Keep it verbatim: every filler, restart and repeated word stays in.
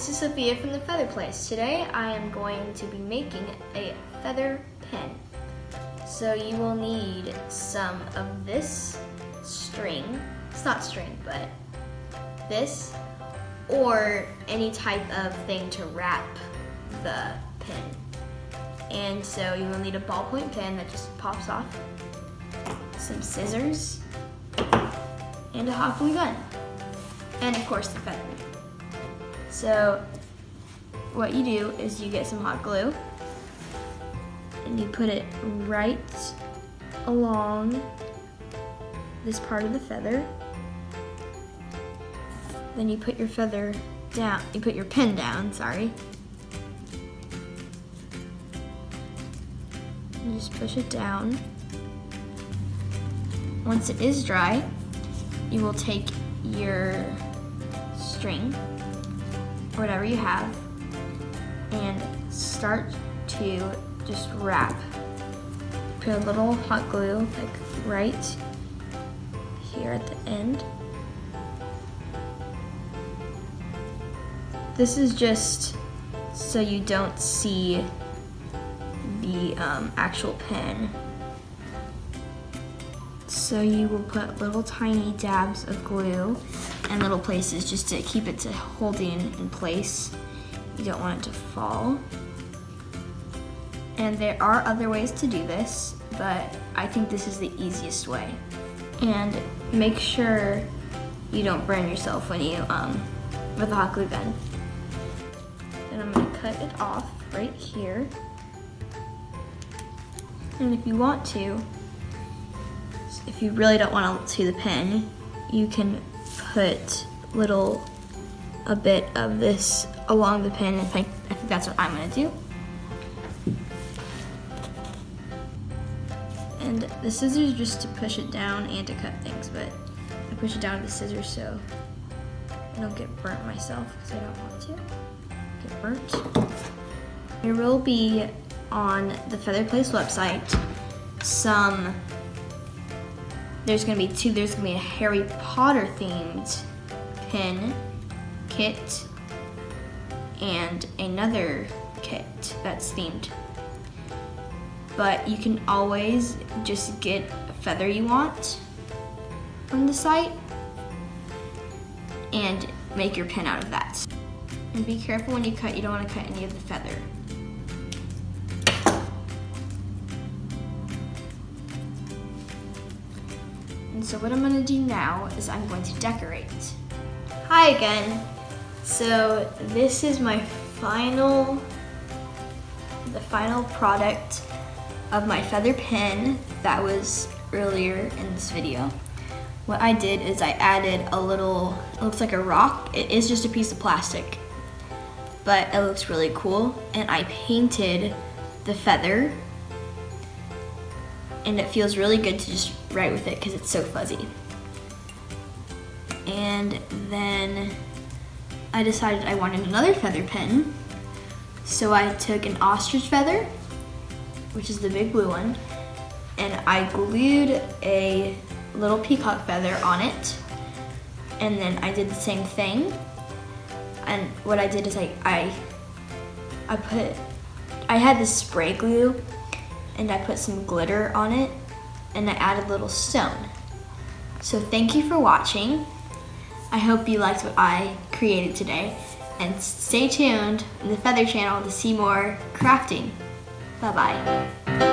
this is Sophia from The Feather Place. Today I am going to be making a feather pen. So you will need some of this string, it's not string, but this, or any type of thing to wrap the pen. And so you will need a ballpoint pen that just pops off, some scissors, and a hot glue gun. And of course the feather. So what you do is you get some hot glue and you put it right along this part of the feather. Then you put your feather down, you put your pen down, sorry. You just push it down. Once it is dry, you will take your string, or whatever you have, and start to just wrap. Put a little hot glue, like right here at the end. This is just so you don't see the um, actual pen. So you will put little tiny dabs of glue in little places just to keep it to holding in place. You don't want it to fall. And there are other ways to do this, but I think this is the easiest way. And make sure you don't burn yourself when you, um, with the hot glue gun. And I'm gonna cut it off right here. And if you want to, if you really don't want to see the pen, you can put little, a bit of this along the pen. I think, I think that's what I'm gonna do. And the scissors just to push it down and to cut things, but I push it down with the scissors so I don't get burnt myself because I don't want to get burnt. There will be on the Feather Place website some There's gonna be two, there's gonna be a Harry Potter themed pen kit and another kit that's themed. But you can always just get a feather you want from the site and make your pen out of that. And be careful when you cut, you don't wanna cut any of the feather. And so what I'm gonna do now is I'm going to decorate. Hi again. So this is my final, the final product of my feather pen that was earlier in this video. What I did is I added a little, it looks like a rock. It is just a piece of plastic, but it looks really cool. And I painted the feather and it feels really good to just write with it because it's so fuzzy. And then I decided I wanted another feather pen. So I took an ostrich feather, which is the big blue one, and I glued a little peacock feather on it. And then I did the same thing. And what I did is I, I, I put, I had this spray glue and I put some glitter on it, and I added a little stone. So thank you for watching. I hope you liked what I created today, and stay tuned on the Feather Channel to see more crafting. Bye-bye.